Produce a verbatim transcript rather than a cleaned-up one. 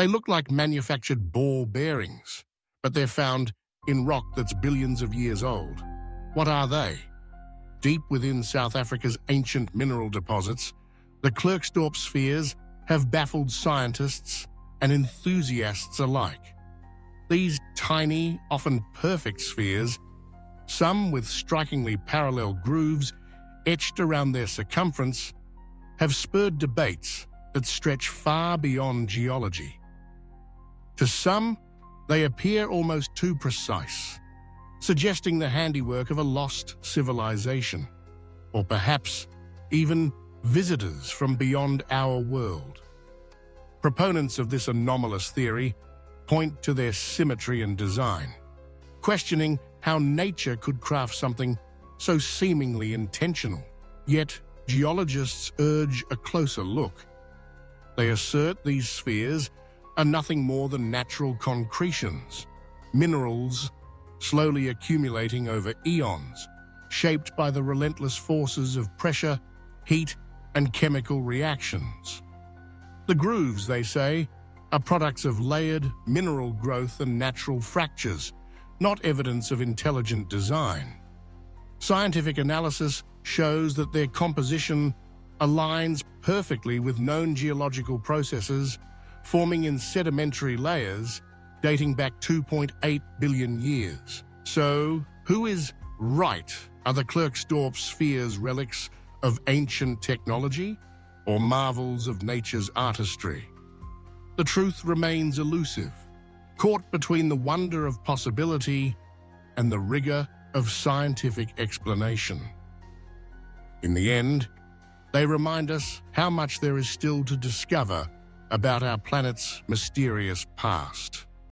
They look like manufactured ball bearings, but they're found in rock that's billions of years old. What are they? Deep within South Africa's ancient mineral deposits, the Klerksdorp spheres have baffled scientists and enthusiasts alike. These tiny, often perfect spheres, some with strikingly parallel grooves etched around their circumference, have spurred debates that stretch far beyond geology. To some, they appear almost too precise, suggesting the handiwork of a lost civilization, or perhaps even visitors from beyond our world. Proponents of this anomalous theory point to their symmetry and design, questioning how nature could craft something so seemingly intentional. Yet, geologists urge a closer look. They assert these spheres are nothing more than natural concretions, minerals slowly accumulating over eons, shaped by the relentless forces of pressure, heat, and chemical reactions. The grooves, they say, are products of layered mineral growth and natural fractures, not evidence of intelligent design. Scientific analysis shows that their composition aligns perfectly with known geological processes forming in sedimentary layers dating back two point eight billion years. So, who is right? Are the Klerksdorp spheres relics of ancient technology or marvels of nature's artistry? The truth remains elusive, caught between the wonder of possibility and the rigor of scientific explanation. In the end, they remind us how much there is still to discover about our planet's mysterious past.